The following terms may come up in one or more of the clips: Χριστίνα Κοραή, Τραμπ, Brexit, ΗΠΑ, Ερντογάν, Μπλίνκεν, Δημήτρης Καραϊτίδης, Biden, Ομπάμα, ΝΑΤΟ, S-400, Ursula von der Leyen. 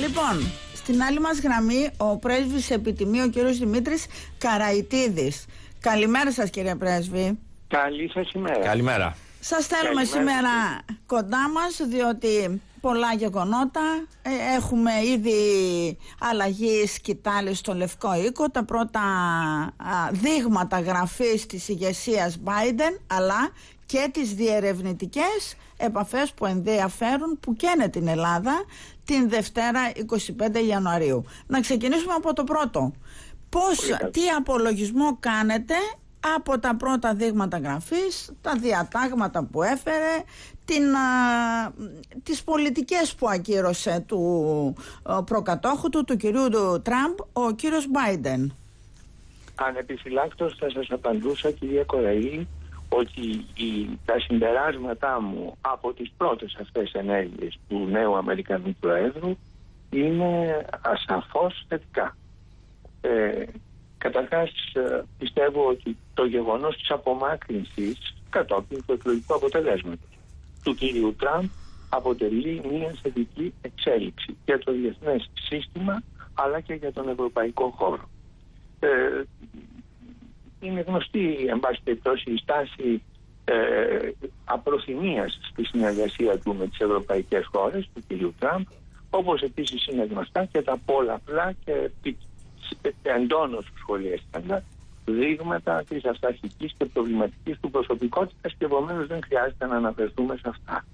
Λοιπόν, στην άλλη μας γραμμή ο πρέσβης επιτιμή, ο κύριος Δημήτρης Καραϊτίδης. Καλημέρα σας, κύριε πρέσβη. Καλή σας ημέρα. Καλημέρα. Σας θέλουμε σήμερα κοντά μας, διότι πολλά γεγονότα. Έχουμε ήδη αλλαγή σκητάλης στο Λευκό Οίκο, τα πρώτα δείγματα γραφής της ηγεσίας Biden, αλλά και τις διερευνητικές επαφές που ενδιαφέρουν, που καίνε την Ελλάδα, την Δευτέρα 25 Ιανουαρίου. Να ξεκινήσουμε από το πρώτο. Τι απολογισμό κάνετε από τα πρώτα δείγματα γραφής, τα διατάγματα που έφερε, τις πολιτικές που ακύρωσε του προκατόχου του, του κυρίου Τραμπ, ο κύριος Μπάιντεν? Ανεπιφυλάκτως θα σας απαντούσα, κυρία Κοραή, ότι τα συμπεράσματά μου από τις πρώτες αυτές ενέργειες του νέου Αμερικανού Προέδρου είναι ασαφώς θετικά. Καταρχάς, πιστεύω ότι το γεγονός της απομάκρυνσης κατόπιν του εκλογικού αποτελέσματος του κυρίου Τραμπ αποτελεί μια θετική εξέλιξη για το διεθνές σύστημα αλλά και για τον ευρωπαϊκό χώρο. Είναι γνωστή, εν πάση περιπτώσει, η στάση απροθυμίας στη συνεργασία του με τις ευρωπαϊκές χώρες του κυρίου Τραμπ, όπως επίσης είναι γνωστά και τα πολλαπλά και εντόνως σχολιαστικά δείγματα της αυταρχικής και προβληματικής του προσωπικότητας, και επομένως δεν χρειάζεται να αναφερθούμε σε αυτά.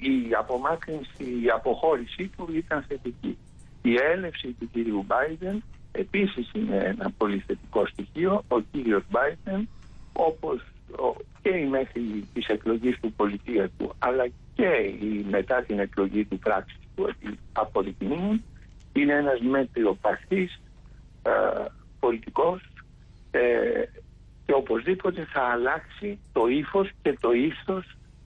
Η απομάκρυνση, η αποχώρησή του ήταν θετική. Η έλευση του κυρίου Μπάιντεν επίσης είναι ένα πολύ θετικό στοιχείο. Ο κύριος Μπάιντεν, όπως και η μέχρι της εκλογής του πολιτεία του αλλά και η μετά την εκλογή του πράξη του, αποδεικνύουν είναι ένας μετριοπαθής πολιτικός και οπωσδήποτε θα αλλάξει το ύφος και το ύψος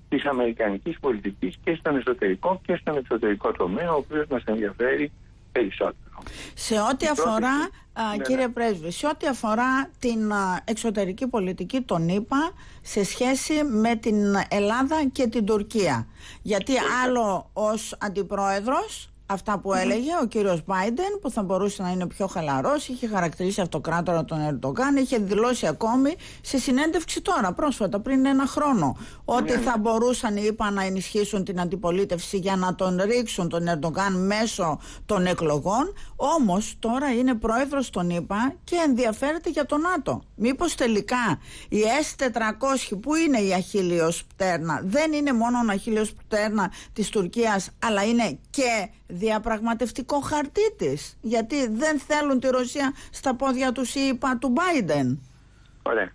της αμερικανικής πολιτικής και στον εσωτερικό και στον εξωτερικό τομέα, ο οποίος μας ενδιαφέρει περισσότερο. Σε ό,τι αφορά, κύριε πρέσβη, σε ό,τι αφορά την εξωτερική πολιτική των ΗΠΑ σε σχέση με την Ελλάδα και την Τουρκία, γιατί άλλο ως αντιπρόεδρος, αυτά που έλεγε ο κύριος Biden, που θα μπορούσε να είναι πιο χαλαρός, είχε χαρακτηρίσει αυτοκράτορα τον Ερντογάν, είχε δηλώσει ακόμη σε συνέντευξη τώρα πρόσφατα πριν ένα χρόνο ότι θα μπορούσαν οι ΗΠΑ να ενισχύσουν την αντιπολίτευση για να τον ρίξουν τον Ερντογάν μέσω των εκλογών. Όμως τώρα είναι πρόεδρος των ΗΠΑ και ενδιαφέρεται για τον ΝΑΤΟ. Μήπως τελικά η S-400 που είναι η αχίλλειος πτέρνα δεν είναι μόνο αχίλλειος πτέρνα της Τουρκίας, αλλά είναι και διαπραγματευτικό χαρτί της, γιατί δεν θέλουν τη Ρωσία στα πόδια τους, είπα, του Μπάιντεν? Ωραία.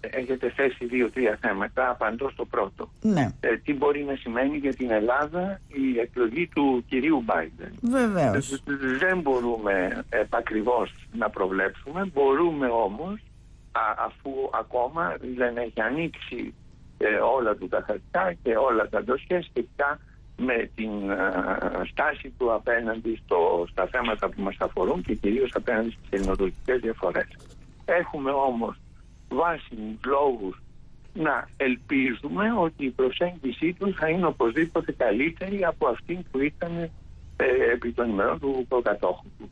Έχετε θέσει δύο-τρία θέματα. Απαντώ στο πρώτο. Ναι. Τι μπορεί να σημαίνει για την Ελλάδα η εκλογή του κυρίου Μπάιντεν? Βεβαίως. Δεν μπορούμε επακριβώς να προβλέψουμε. Μπορούμε όμως, αφού ακόμα δεν έχει ανοίξει όλα του τα χαρτιά και όλα τα ντοσιέ σχετικά με την στάση του απέναντι στα θέματα που μας αφορούν και κυρίως απέναντι στις ελληνοτουρκικές διαφορές. Έχουμε όμως βάσιμους λόγους να ελπίζουμε ότι η προσέγγιση του θα είναι οπωσδήποτε καλύτερη από αυτή που ήταν επί των ημερών του προκατόχου του.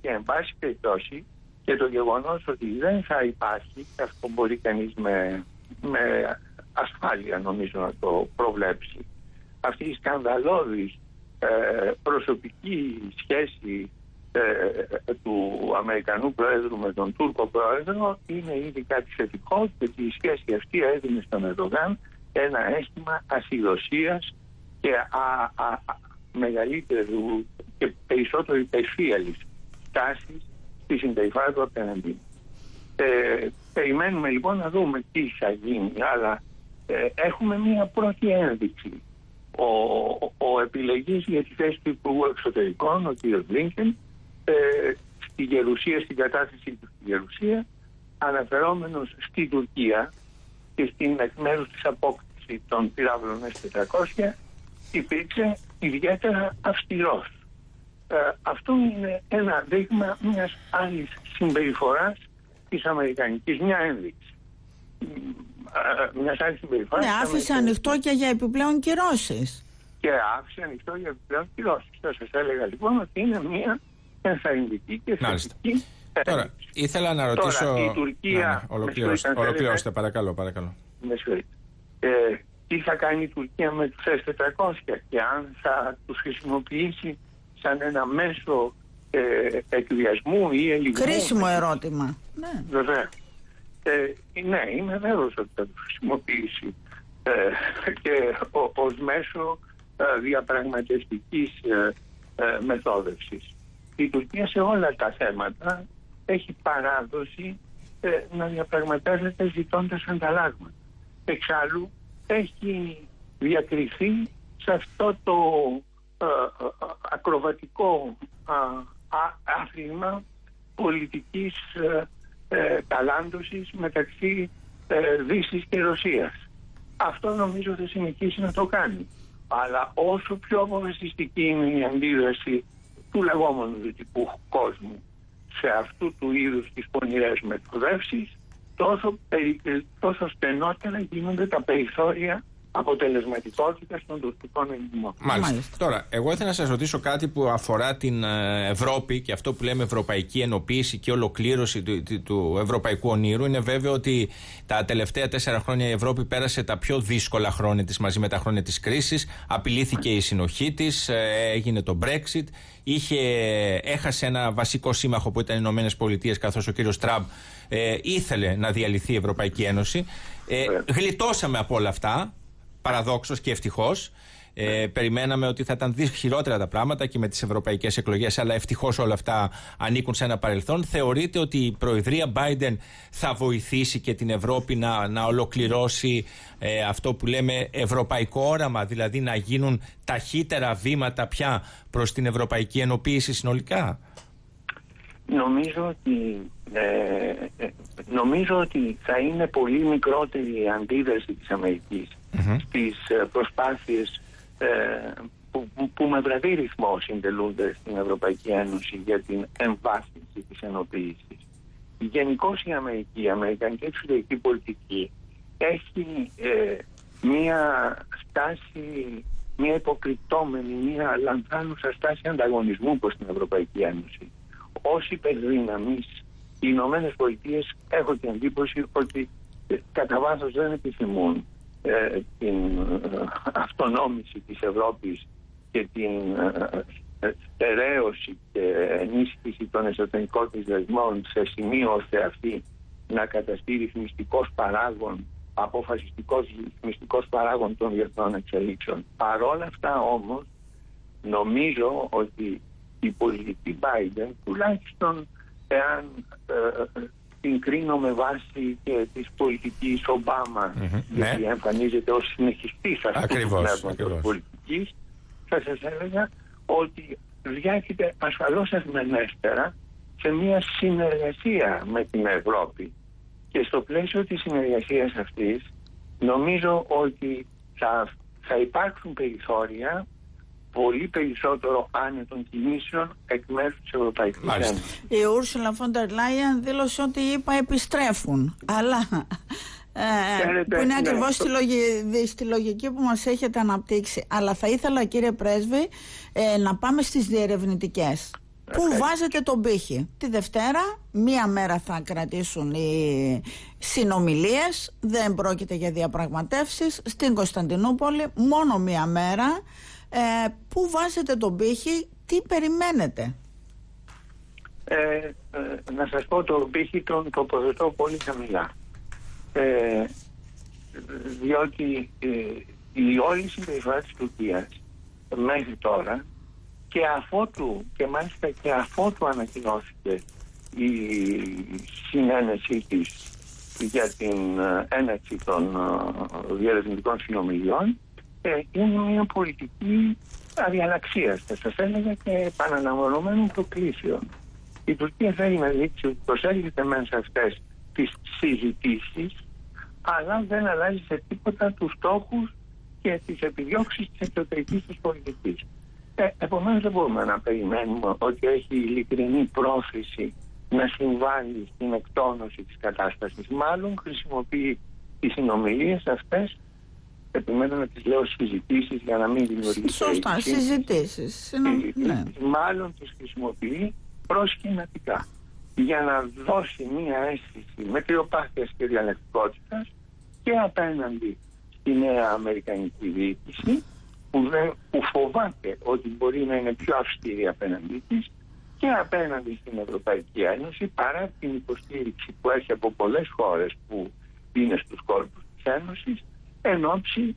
Και εν πάση περιπτώσει και το γεγονός ότι δεν θα υπάρχει, αυτό μπορεί κανείς με ασφάλεια νομίζω να το προβλέψει, αυτή η σκανδαλώδης προσωπική σχέση του Αμερικανού Προέδρου με τον Τούρκο Πρόεδρο, είναι ήδη κάτι θετικό, και η σχέση αυτή έδινε στον Ερντογάν ένα αίσθημα ασυδοσίας και μεγαλύτερου και περισσότερου υπερφύαλης τάσης στη συμπεριφορά του απέναντι. Περιμένουμε λοιπόν να δούμε τι θα γίνει, αλλά έχουμε μία πρώτη ένδειξη. Ο επιλεγής για τη θέση του Υπουργού Εξωτερικών, ο κ. Μπλίνκεν, στη Γερουσία, στην κατάσταση του στη Γερουσία, αναφερόμενος στη Τουρκία και στην εκ μέρους της απόκτησης των πυράβλων S-400, υπήρξε ιδιαίτερα αυστηρός. Αυτό είναι ένα δείγμα μιας άλλης συμπεριφοράς της αμερικανικής, μια ένδειξη. Ναι, άφησε ανοιχτό και για επιπλέον κυρώσεις. και άφησε ανοιχτό για επιπλέον κυρώσεις. Θα σας έλεγα λοιπόν ότι είναι μια ενθαρρυντική και θετική. Τώρα, ήθελα να ρωτήσω... Τώρα, η Τουρκία... Ολοκληρώστε, παρακαλώ. Με συγχωρείτε. Τι θα κάνει η Τουρκία με τους S-400 και αν θα τους χρησιμοποιήσει σαν ένα μέσο εκβιασμού ή ελιγμού. Κρίσιμο ερώτημα. Ναι. Βέβαια. Ναι, είμαι βέβαιος ότι θα τους χρησιμοποιήσει και ως μέσο διαπραγματευτικής μεθόδευσης. Η Τουρκία σε όλα τα θέματα έχει παράδοση να διαπραγματεύεται ζητώντας ανταλλάγματα. Εξάλλου έχει διακριθεί σε αυτό το ακροβατικό άθλημα πολιτικής ταλάντωσης μεταξύ Δύσης και Ρωσίας. Αυτό νομίζω θα συνεχίσει να το κάνει. Αλλά όσο πιο αποφασιστική είναι η αντίδραση του λεγόμενου δυτικού κόσμου σε αυτού του είδους τις πονηρές μετοδεύσεις, τόσο στενότερα γίνονται τα περιθώρια αποτελεσματικότητας των τουρκικών εγγυμών. Μάλιστα. Τώρα, εγώ ήθελα να σας ρωτήσω κάτι που αφορά την Ευρώπη και αυτό που λέμε ευρωπαϊκή ενοποίηση και ολοκλήρωση του ευρωπαϊκού ονείρου. Είναι βέβαιο ότι τα τελευταία 4 χρόνια η Ευρώπη πέρασε τα πιο δύσκολα χρόνια της μαζί με τα χρόνια της κρίσης. Απειλήθηκε η συνοχή της, έγινε το Brexit, έχασε ένα βασικό σύμμαχο που ήταν οι Ηνωμένες Πολιτείες, καθώς ο κύριος Τραμπ ήθελε να διαλυθεί η Ευρωπαϊκή Ένωση. Γλιτώσαμε από όλα αυτά. Παραδόξως και ευτυχώς. Περιμέναμε ότι θα ήταν χειρότερα τα πράγματα και με τις ευρωπαϊκές εκλογές, αλλά ευτυχώς όλα αυτά ανήκουν σε ένα παρελθόν. Θεωρείτε ότι η προεδρία Biden θα βοηθήσει και την Ευρώπη να ολοκληρώσει αυτό που λέμε ευρωπαϊκό όραμα, δηλαδή να γίνουν ταχύτερα βήματα πια προς την ευρωπαϊκή ενοποίηση συνολικά? Νομίζω ότι θα είναι πολύ μικρότερη η αντίδραση της Αμερικής στις προσπάθειες που με βραδύ ρυθμό συντελούνται στην Ευρωπαϊκή Ένωση για την εμβάθυνση της ενοποίησης. Γενικώς η αμερικανική εξωτερική πολιτική έχει μία στάση, μία υποκριτόμενη, μία λανθάνουσα στάση ανταγωνισμού προς την Ευρωπαϊκή Ένωση. Ως υπερδύναμης, οι Ηνωμένες Πολιτείες, έχω την εντύπωση ότι κατά βάθος δεν επιθυμούν την αυτονόμηση της Ευρώπης και την στερέωση και ενίσχυση των εσωτερικών της δεσμών σε σημείο ώστε αυτή να καταστεί ρυθμιστικός παράγων, αποφασιστικός ρυθμιστικός παράγων των διεθνών εξελίξεων. Παρ' όλα αυτά όμως νομίζω ότι η πολιτική Biden, τουλάχιστον εάν την κρίνω με βάση και της πολιτικής Ομπάμα, γιατί εμφανίζεται ως συνεχιστής αυτού του πνεύματος πολιτικής, θα σας έλεγα ότι διάχειται ασφαλώς ευμενέστερα σε μια συνεργασία με την Ευρώπη. Και στο πλαίσιο της συνεργασίας αυτής νομίζω ότι θα υπάρξουν περιθώρια πολύ περισσότερο άνετων κινήσεων εκ μέρους της Ευρωπαϊκής Ένωσης. Η Ursula von der Leyen δήλωσε ότι οι ΗΠΑ επιστρέφουν, αλλά που είναι ακριβώς στη λογική που μας έχετε αναπτύξει. Αλλά θα ήθελα, κύριε πρέσβη, να πάμε στις διερευνητικές. Πού βάζετε τον πύχη? Τη Δευτέρα, μία μέρα θα κρατήσουν οι συνομιλίες, δεν πρόκειται για διαπραγματεύσεις, στην Κωνσταντινούπολη, μόνο μία μέρα. Πού βάζετε τον πύχη, τι περιμένετε? Να σας πω, τον πύχη τον τοποθετώ πολύ χαμηλά, διότι η όλη συμπεριφορά της Τουρκίας μέχρι τώρα και αφότου, και μάλιστα και αφότου ανακοινώθηκε η συνένεσή της για την έναρξη των διερευνητικών συνομιλιών, είναι μια πολιτική αδιαλλαξίας, θα σας έλεγα, και επαναλαμβανωμένων προκλήσεων. Η Τουρκία θέλει να δείξει ότι προσέρχεται μέσα αυτές τις συζητήσεις, αλλά δεν αλλάζει σε τίποτα τους στόχους και τις επιδιώξεις της εξωτερικής της πολιτικής. Επομένως δεν μπορούμε να περιμένουμε ότι έχει ειλικρινή πρόθεση να συμβάλλει στην εκτόνωση της κατάστασης. Μάλλον χρησιμοποιεί τις συνομιλίες αυτές επιμένω να τις λέω συζητήσεις για να μην δημιουργήσει. Σωστά, συζητήσεις. Ναι. Μάλλον τις χρησιμοποιεί προσκυνατικά για να δώσει μία αίσθηση μετριοπάθειας και διαλεκτικότητας και απέναντι στη νέα αμερικανική διοίκηση που φοβάται ότι μπορεί να είναι πιο αυστηρή απέναντι της και απέναντι στην Ευρωπαϊκή Ένωση, παρά την υποστήριξη που έχει από πολλές χώρες που είναι στους κόλπους της Ένωσης εν όψη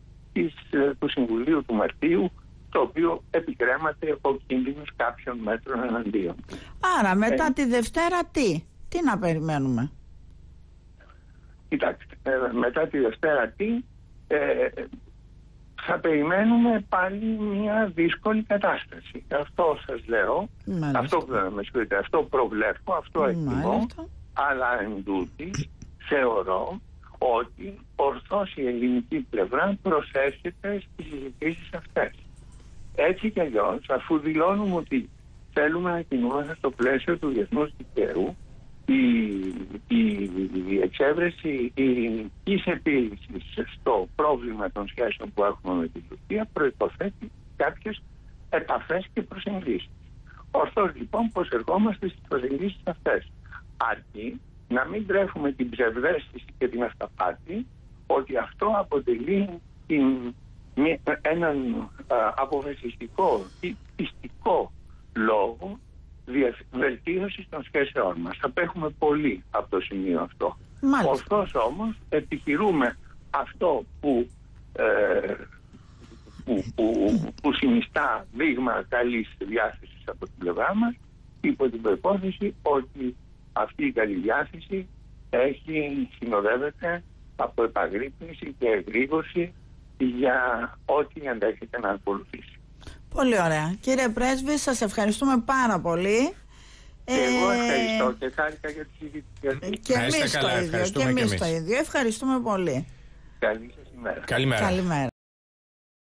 του Συμβουλίου του Μαρτίου, το οποίο επικρέμαται ο κίνδυνος κάποιων μέτρων εναντίον. Άρα μετά τη Δευτέρα τι να περιμένουμε? Κοιτάξτε, μετά τη Δευτέρα θα περιμένουμε πάλι μια δύσκολη κατάσταση. Αυτό σας λέω, αυτό προβλέπω, αυτό εκτιμώ, αλλά εν τούτη θεωρώ ότι ορθώς η ελληνική πλευρά προσέρχεται στις συζητήσεις αυτές. Έτσι κι αλλιώς, αφού δηλώνουμε ότι θέλουμε να κινούμαστε στο πλαίσιο του διεθνούς δικαίου, η εξέβρεση ειρηνικής επίλυσης στο πρόβλημα των σχέσεων που έχουμε με την Τουρκία προϋποθέτει κάποιες επαφές και προσεγγίσεις. Ορθώς λοιπόν προσερχόμαστε στις προσεγγίσεις αυτές, αρκεί να μην τρέφουμε την ψευδέστηση και την αυταπάτη ότι αυτό αποτελεί έναν αποφασιστικό ή πιστικό λόγο βελτίωσης των σχέσεών μας. Απέχουμε πολύ από το σημείο αυτό. Ωστόσο όμως επιχειρούμε αυτό που συνιστά δείγμα καλής διάθεσης από την πλευρά μας, υπό την προϋπόθεση ότι αυτή η καλή διάθεση συνοδεύεται από επαγρύπνηση και εγρήγορση για ό,τι ενδέχεται να ακολουθήσει. Πολύ ωραία. Κύριε Πρέσβη, σας ευχαριστούμε πάρα πολύ. Εγώ ευχαριστώ και χάρηκα για τη συζήτηση. Και εμείς το ίδιο. Ευχαριστούμε πολύ. Καλή σας ημέρα. Καλημέρα.